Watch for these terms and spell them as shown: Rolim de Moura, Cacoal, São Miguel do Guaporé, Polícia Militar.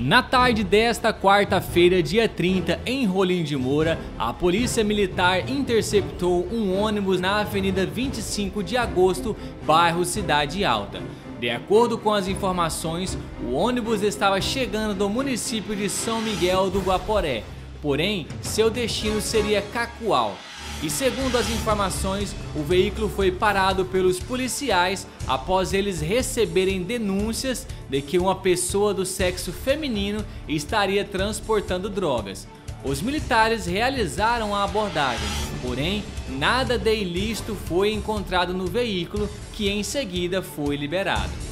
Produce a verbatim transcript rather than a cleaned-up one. Na tarde desta quarta-feira, dia trinta, em Rolim de Moura, a Polícia Militar interceptou um ônibus na Avenida vinte e cinco de agosto, bairro Cidade Alta. De acordo com as informações, o ônibus estava chegando do município de São Miguel do Guaporé, porém, seu destino seria Cacoal. E segundo as informações, o veículo foi parado pelos policiais após eles receberem denúncias de que uma pessoa do sexo feminino estaria transportando drogas. Os militares realizaram a abordagem, porém, nada de ilícito foi encontrado no veículo, que em seguida foi liberado.